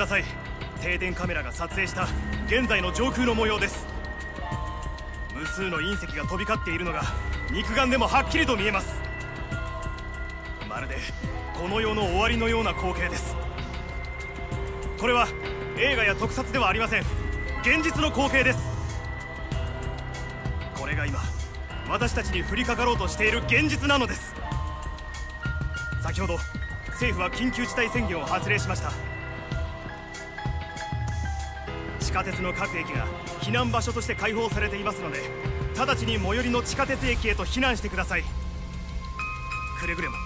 ださい。定点カメラが撮影した現在の上空の模様です。無数の隕石が飛び交っているのが肉眼でもはっきりと見えます。まるでこの世の終わりのような光景です。これは映画や特撮ではありません。現実の光景です。これが今私たちに降りかかろうとしている現実なのです。先ほど政府は緊急事態宣言を発令しました。地下鉄の各駅が避難場所として開放されていますので、直ちに最寄りの地下鉄駅へと避難してください。くれぐれも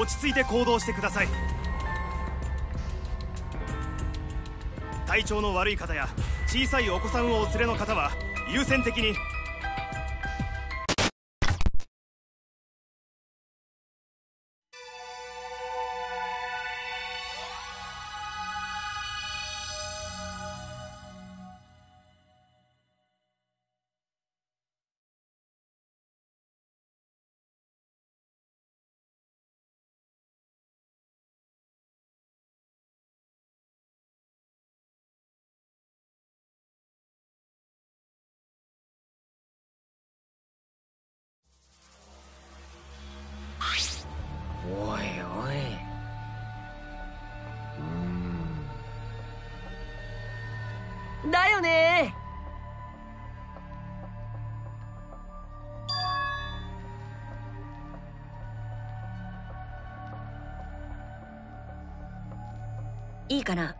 落ち着いて行動してください。体調の悪い方や小さいお子さんをお連れの方は優先的に。だよね。いいかな。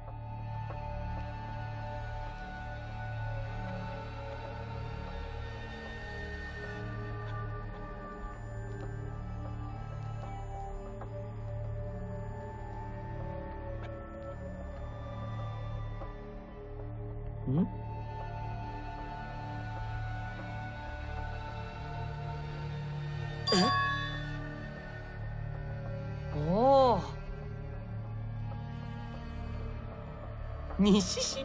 にしし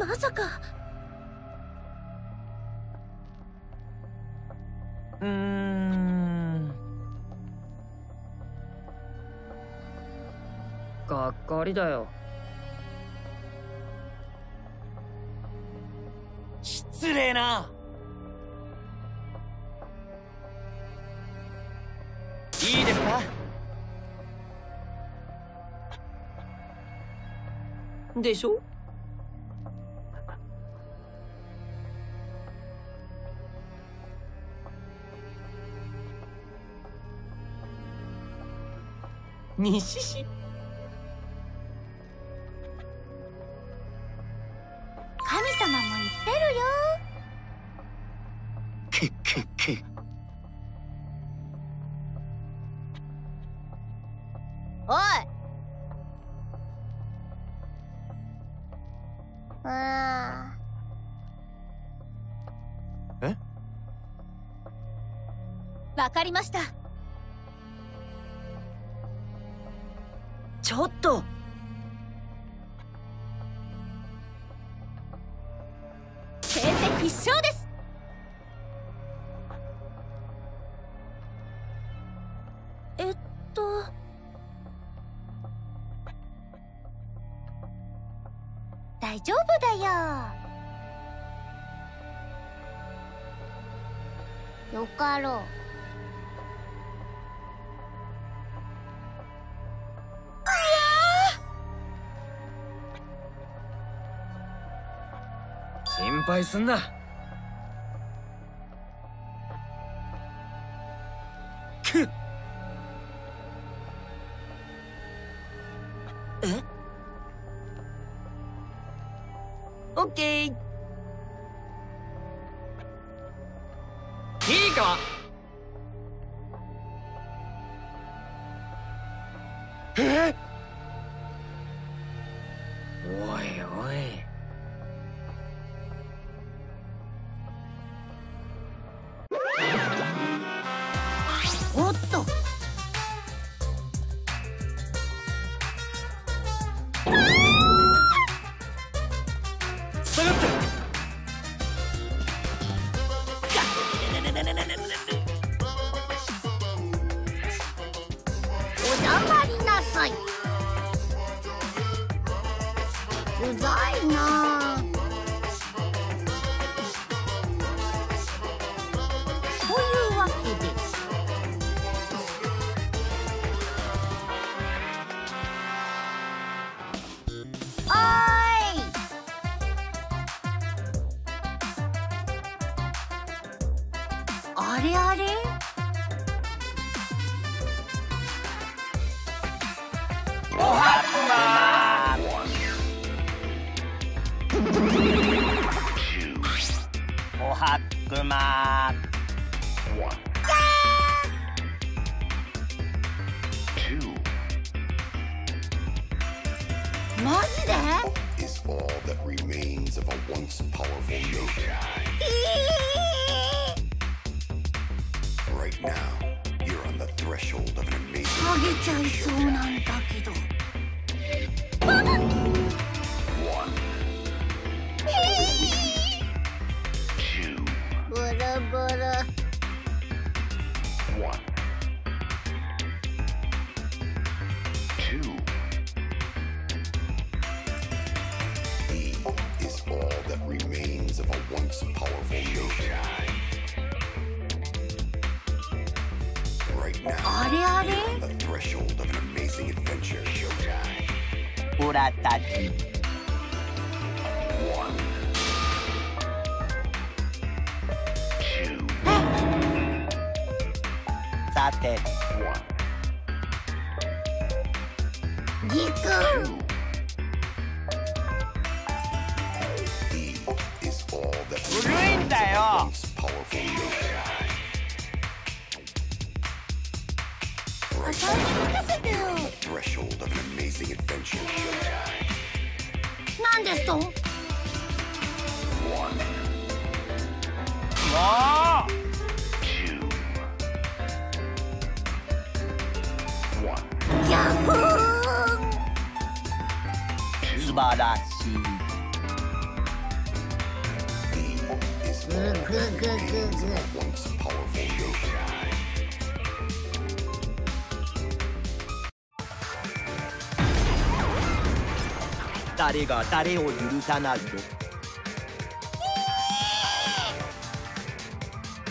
まさか。がっかりだよ。失礼な。いいですか。でしょ。にしし神様も言ってるよ。くっくっく。おい。ああ。え？わかりました。ちょっと。先手必勝です。大丈夫だよ。よかろう。心配すんな。くっ。え？オッケー。いおい。おっと。下がって。お黙りなさい。うざいなあ。というわけで。あれあれ？おはっくまー。おはっくまー。マジで？Now, you're on the threshold of an amazing One, two. E is all that remains of a once powerful yokai. Now, you're on the threshold of an amazing adventure, Showtime. Uratati. One. Two. Sate. One. Two. E is all that remains of a once powerful yokai. なんですと？ギャフー！素晴らしい。誰が誰を許さないよ。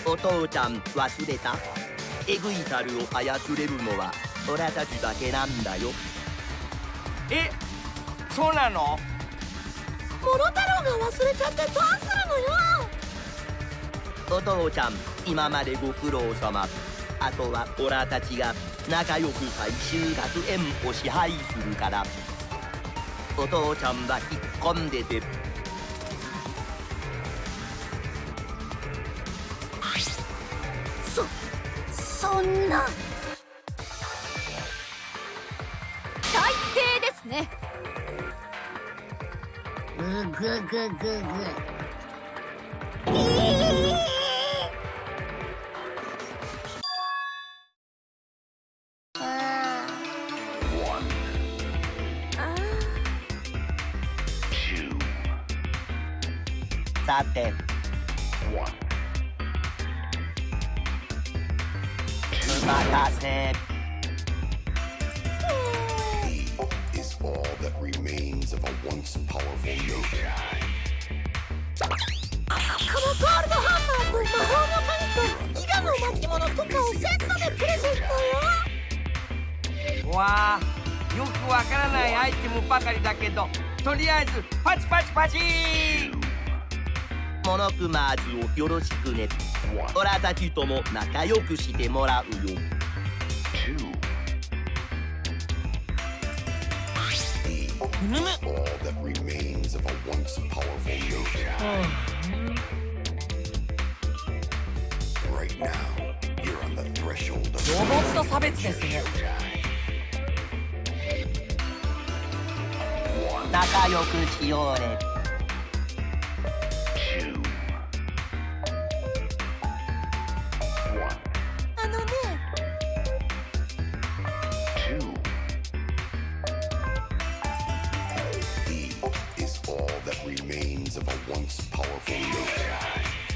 お父ちゃん忘れた？エグイタルを操れるのはオラたちだけなんだよ。え、そうなの？モロタロウが忘れちゃってどうするのよ。お父ちゃん、今までご苦労様。あとはオラたちが仲良く最終学園を支配するから。 お父ちゃんは引っ込んでて。そんな最低ですね。E is all that remains of a once powerful yokai. Wow, よくわからないアイテムばかりだけど、とりあえずパチパチパチー。 モノクマーズをよろしくね。オラたちとも仲良くしてもらうよ。むむ。ロボット差別ですね。仲良くしようね。あのね。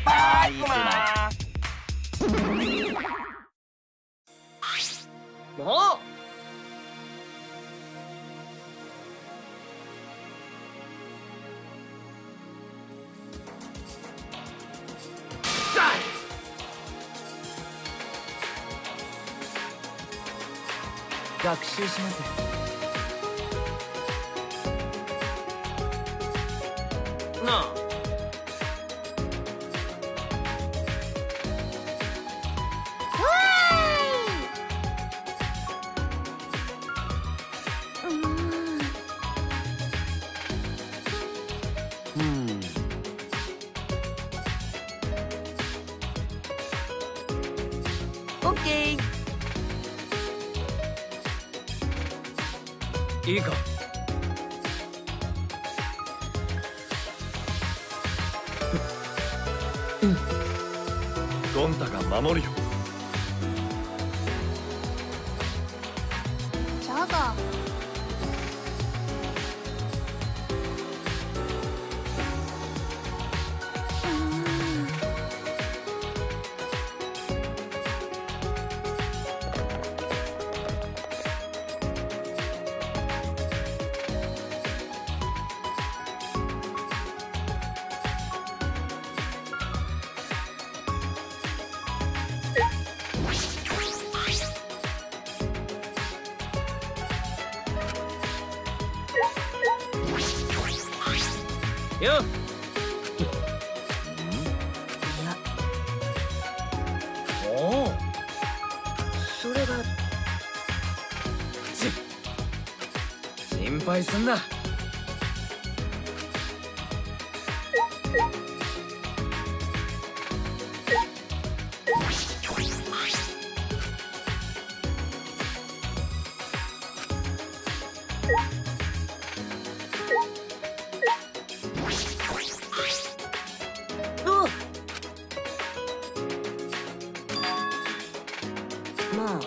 バイクマン。もう。 学習します。なあ。うん。オッケー。 いいか。うん。ゴン太が守るよ。ジャガー。よっ。おお。それが。心配すんな。まあ。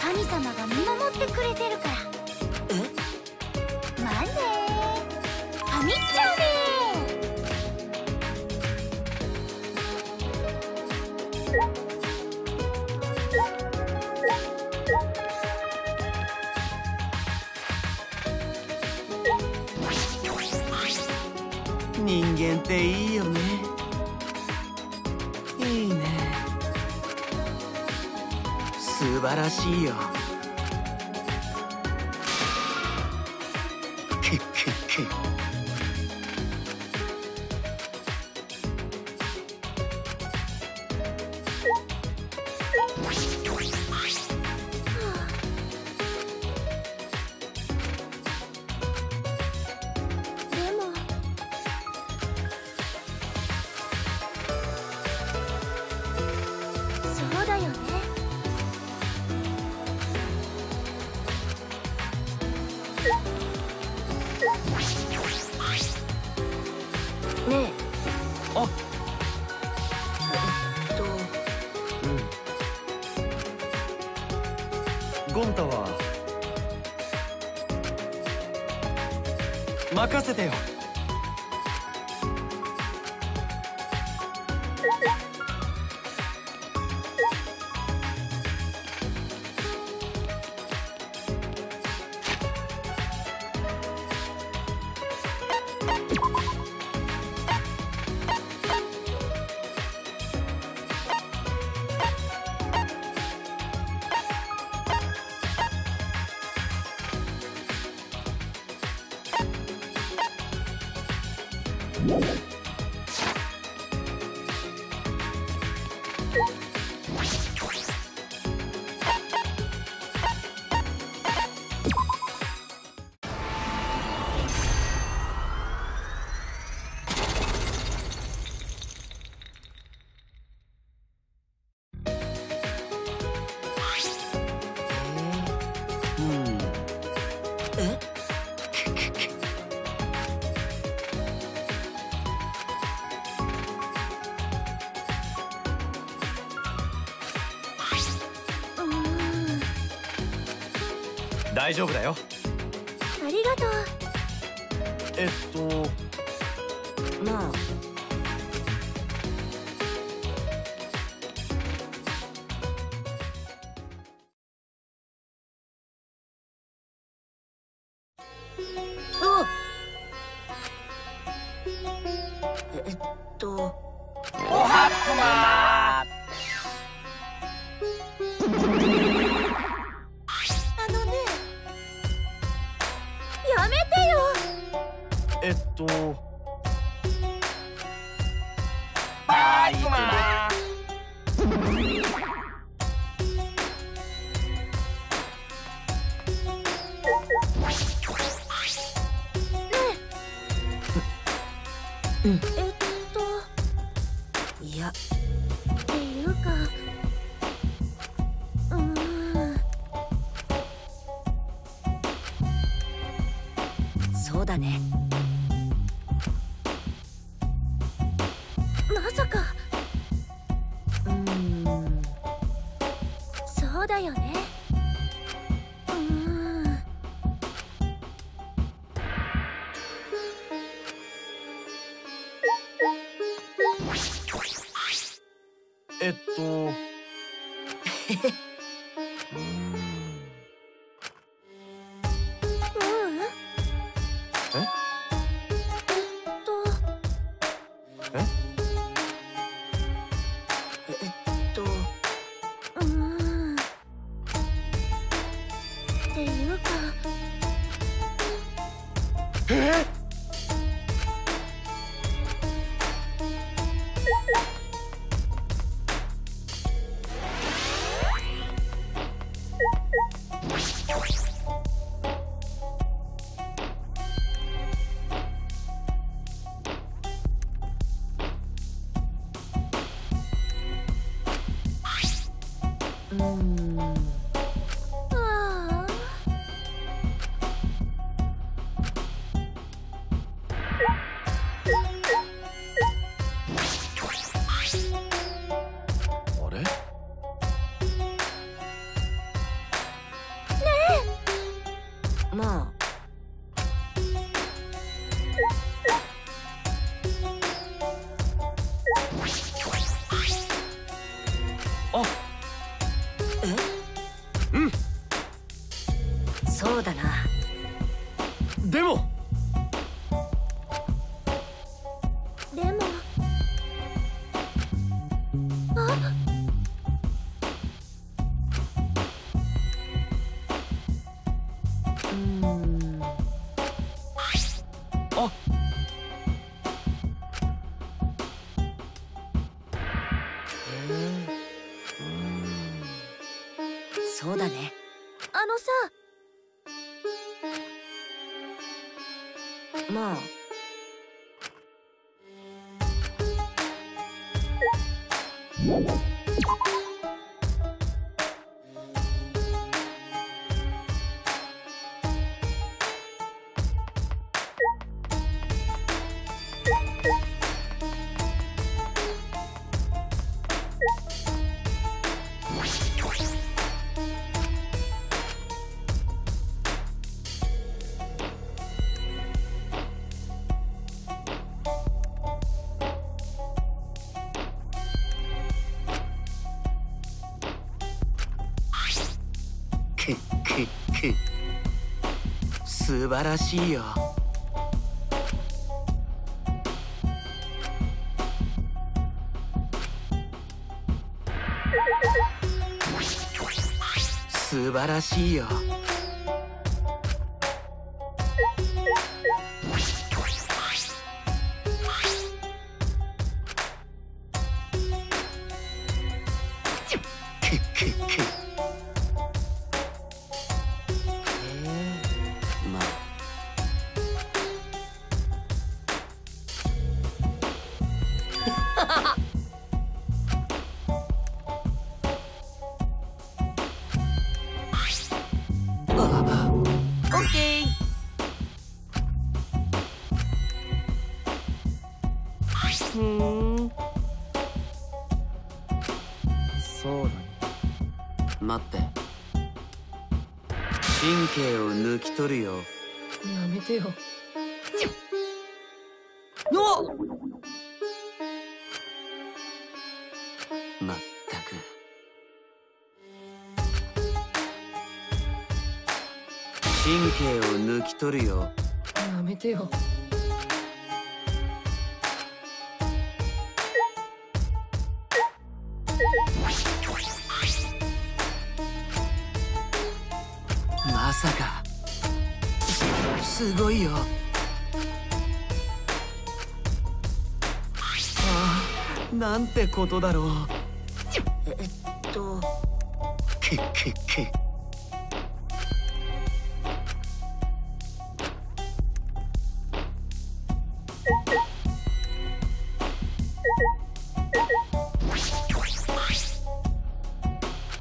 神様が見守ってくれてるから。まあねー。ファミッチャーねー。 人間っていいよね。いいね。素晴らしいよ。くっくっく。ねえ。あっ。うん。ゴン太は。任せてよ。大丈夫だよ。ありがとう。まあおはつまー。バイクマン。いやっていうかそうだね。だよね。そうだな。でもあっそうだね。あのさ素晴らしいよ。素晴らしいよ。そうだね。待って、神経を抜き取るよ。やめてよ。おっ、まったく。神経を抜き取るよ。やめてよ。まさか。すごいよ。ああ、なんてことだろう。くっくっく。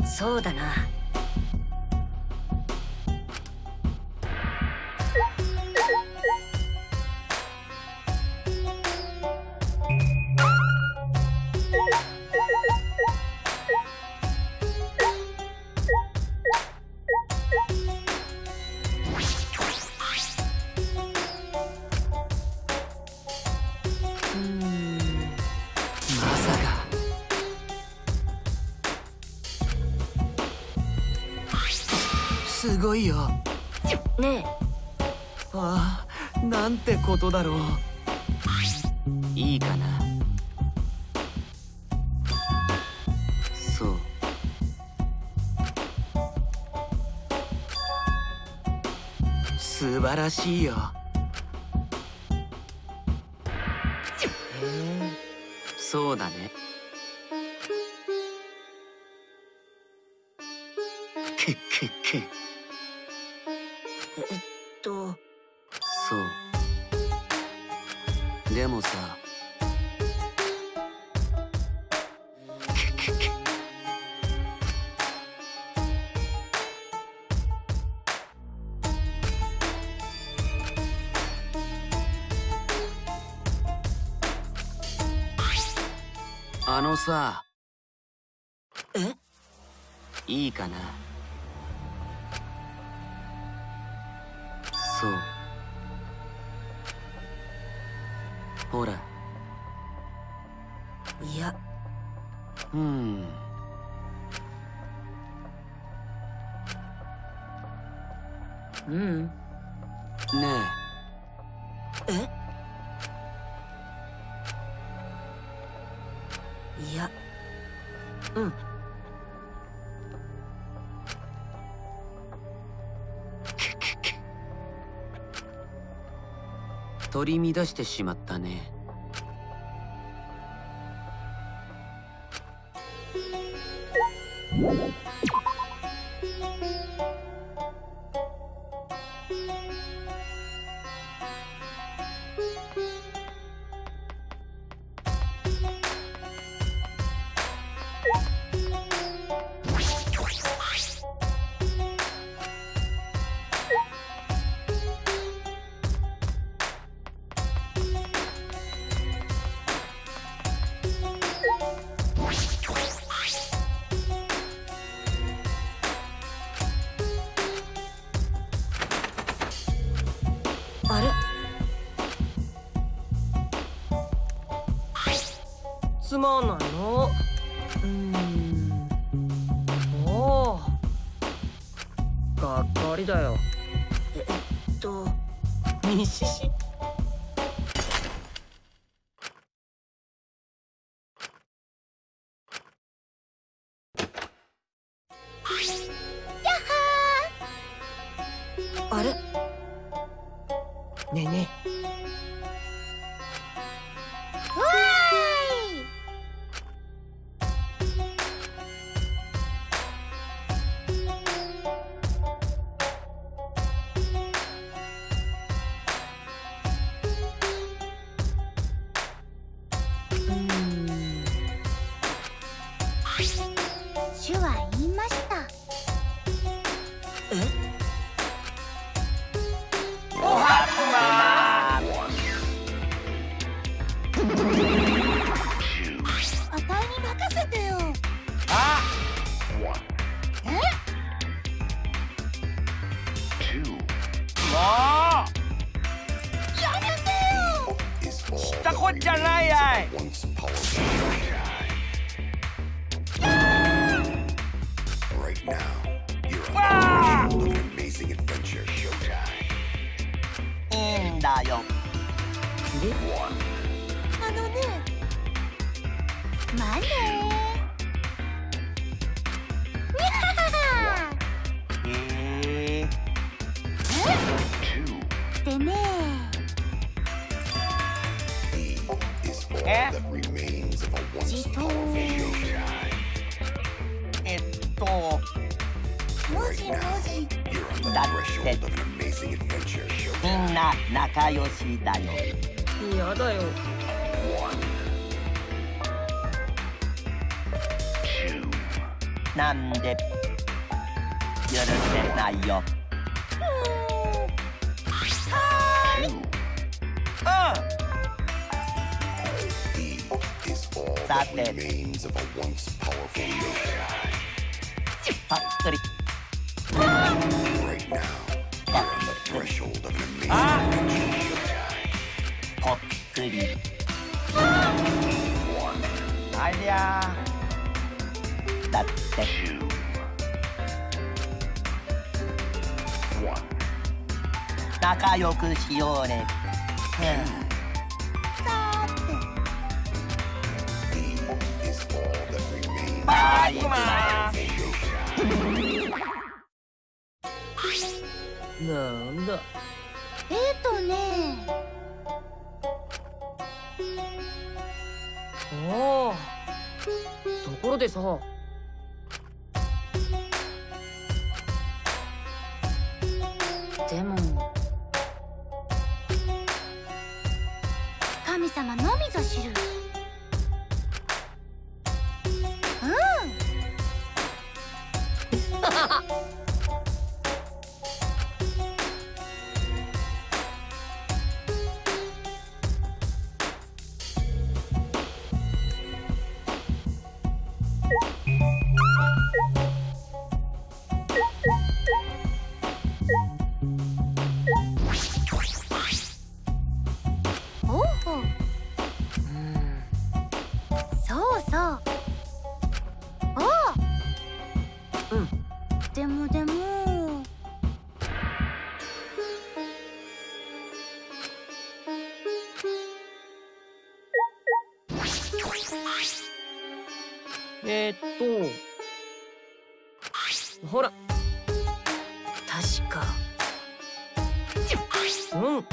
そうだな。すごいよ。ねえ。ああ、なんてことだろう。いいかな。そう。素晴らしいよ。そうだね。くっくっく。そう。でもさ、あのさ、いいかな。そう。ほら。いや。ねえ。いや。取り乱してしまったね。あれ、つまんないの。おお、がっだよ。ミシシ。あれ？ねえねえ。主は言いました。え？だってみんな仲良しだよ。嫌だよ。なんで許せないよ。さてパッとり。Now, you're on the threshold of an amazing adventure showtime. Pop goody. One. Aya. That's it. Two. One. 仲良くしようね。さて。This is all that remains. バイバイ。なんだ。ね。ああ。ところでさ。でも。神様のみぞ知る。うん。ははは。ほら確かうん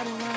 あります。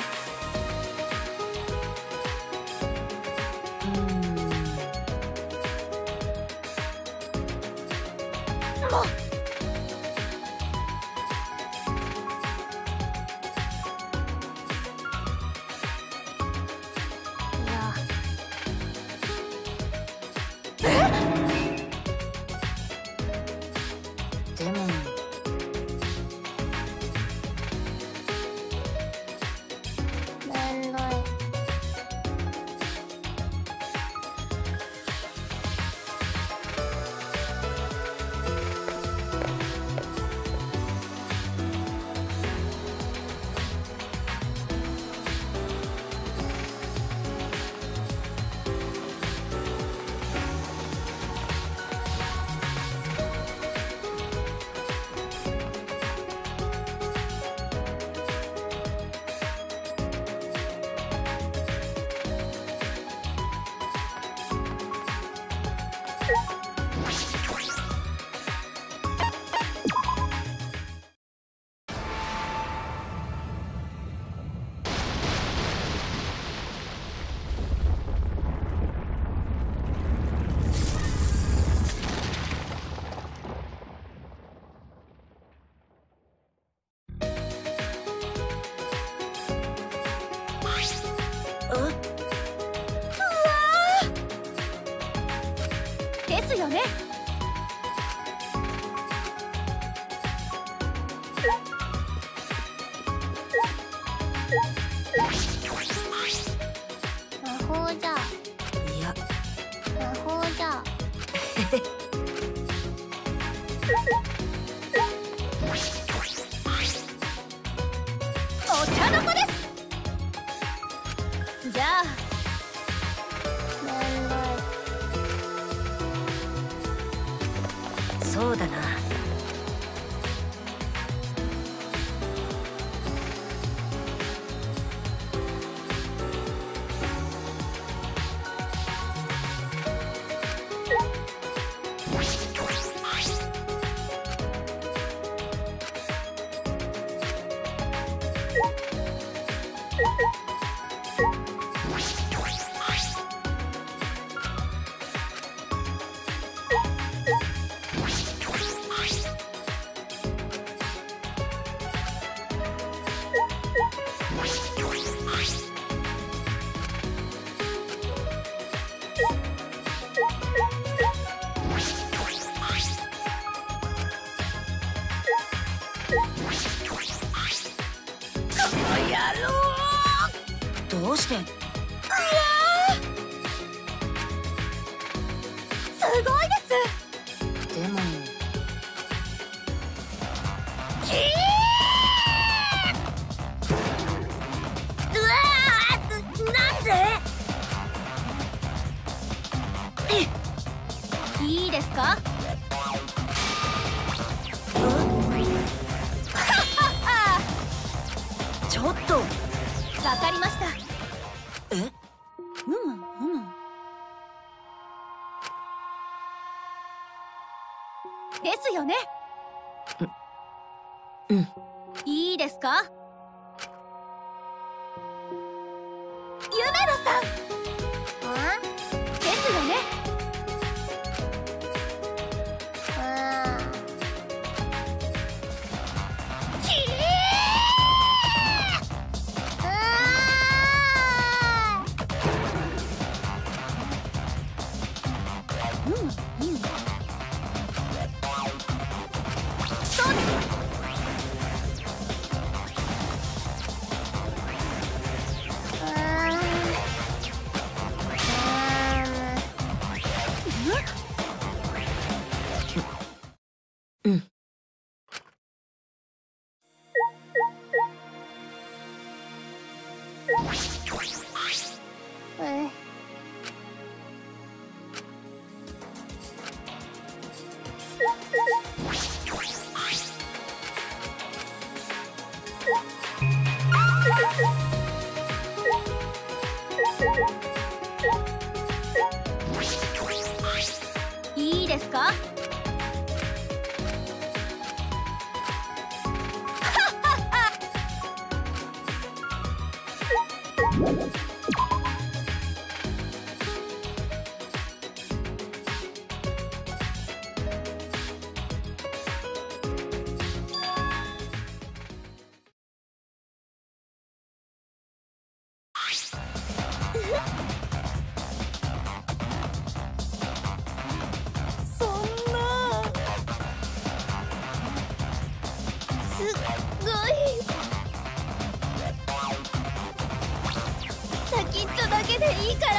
そんなすっごいシャキッとだけでいいから。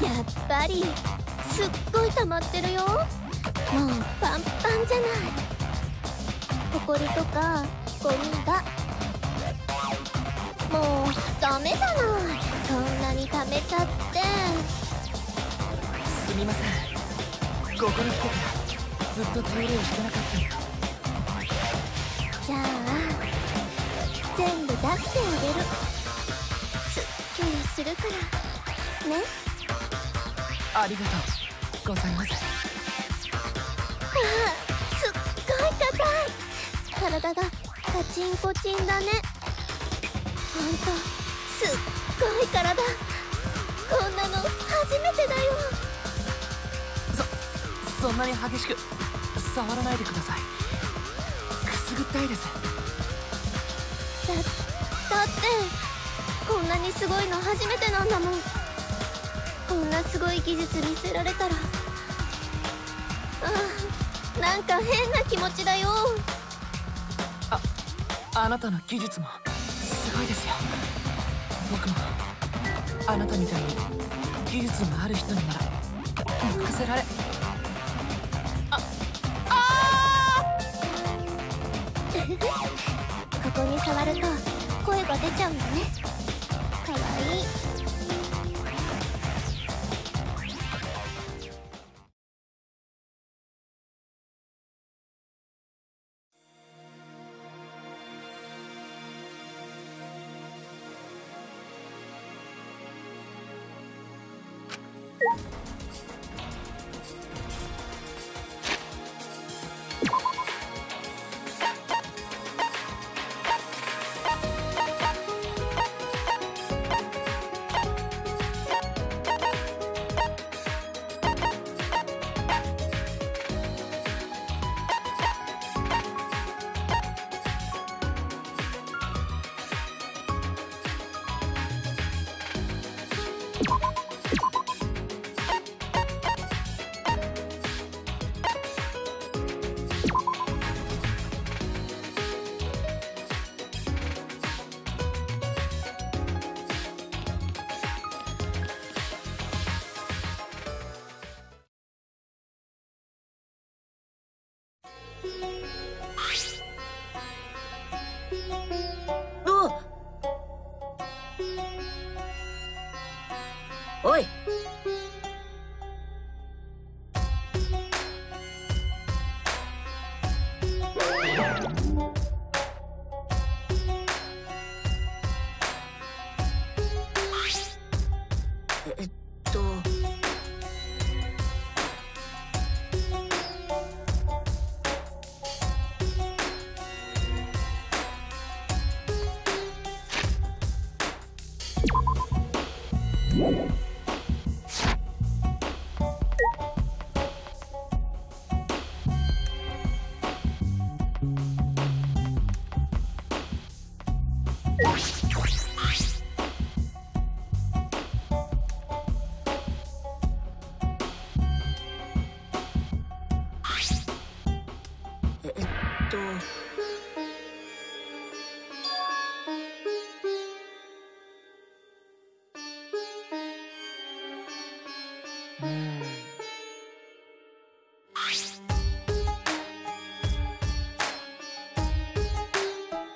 やっぱりすっごい溜まってるよ。もうパンパンじゃない。ホコリとかゴミがもうダメじゃない。そんなに溜めちゃって。すみません、ここに来てからずっと手入れをしてなかった。じゃあ全部出してあげる。すっきりするからね。ありがとうございます。すっごい硬い。体がカチンコチンだね。ほんとすっごい体。こんなの初めてだよ。そんなに激しく触らないでください。くすぐったいです。だってこんなにすごいの初めてなんだもん。こんなすごい技術見せられたら、なんか変な気持ちだよ。あなたの技術もすごいですよ。僕もあなたみたいに技術のある人になら任せられ。ここに触ると声が出ちゃうんだね。かわいい。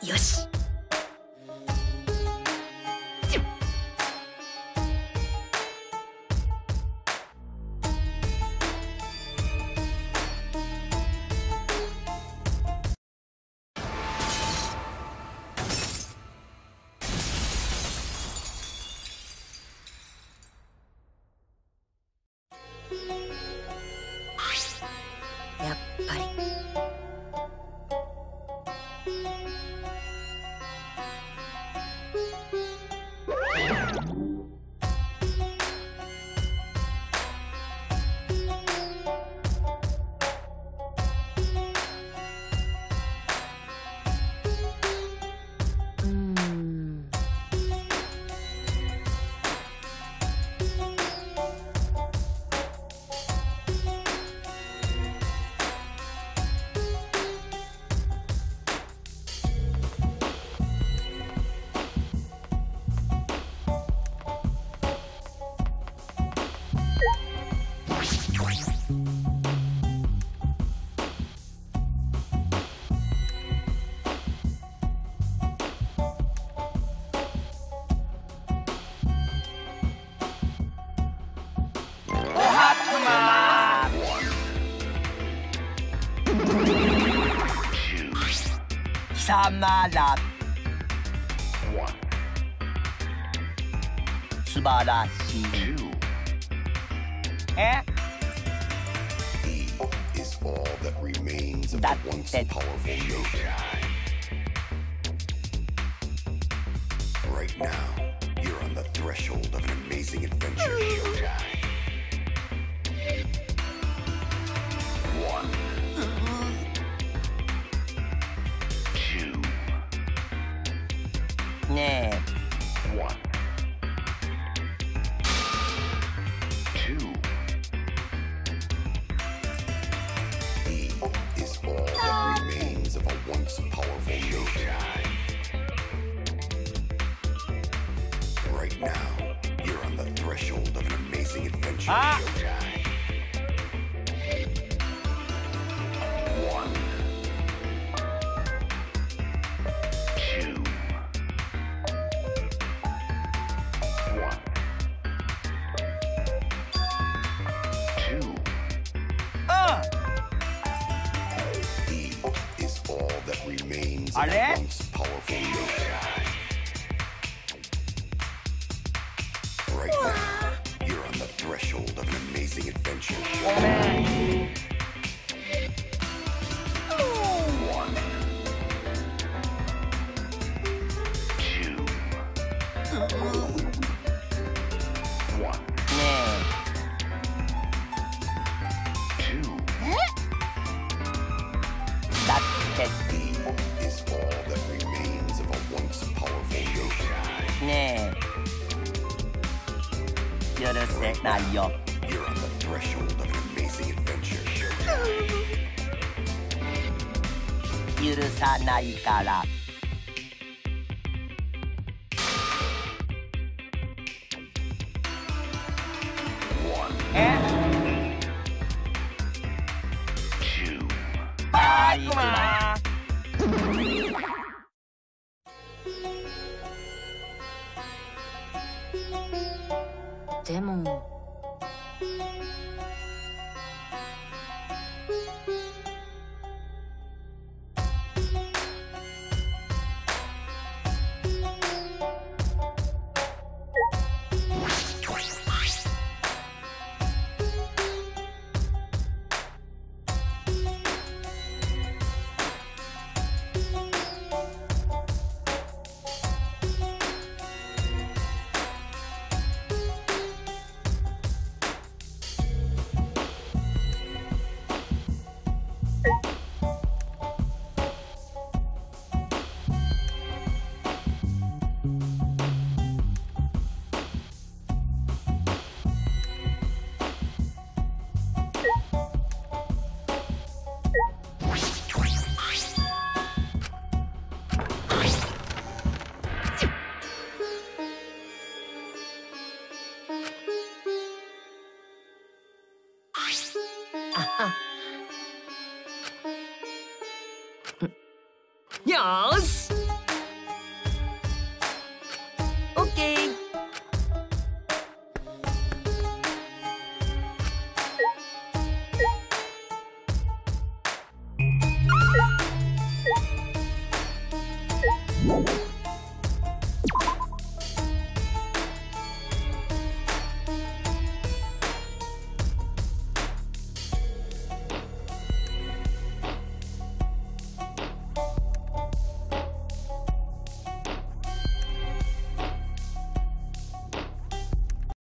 よし。貴様ら素晴らしい。だってねえ。あっ！あれ？ねえ、許せないよ。許さないから。バイバイ。でも。よし OK。